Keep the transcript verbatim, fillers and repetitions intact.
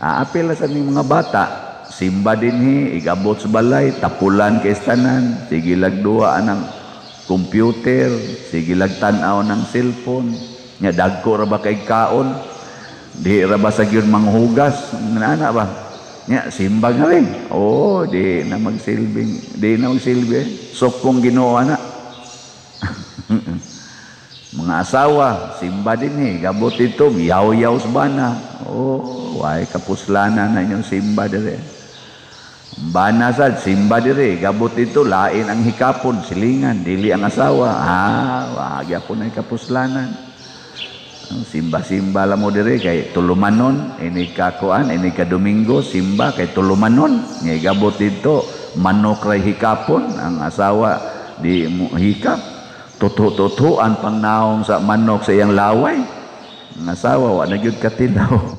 Apil sa ning mga bata, simba dinhi, igabot sa balay, tapulan ka istanan, sige lagduwa ng computer, sige lagtanaw ng cellphone, nya dagko ra ba kay kaon, di ra ba sa gyud manghugas, nana ba? Nya simba nga rin. Oo, oh, di na magsilbing, di na magsilbi, sokong Ginoo ana. Mga asawa, simba dinhi, igabot ito, yaw-yaw sa bana. Oh, wai kapuslanan na inyong simba dire. Banasad, simba dire. Gabot ito, lain ang hikapon, silingan, dili ang asawa. Ah, wahagya po na yung kapuslanan. Simba-simba lang mo dire, kay tulumanon, ini kakuan, ini kadomingo, simba, kay tulumanon. Ngay gabot ito, manok ray hikapon, ang asawa di hikap. Tutu-tutuan pang naong sa manok sa iyang laway. Nasawa, wala na yun katinaw.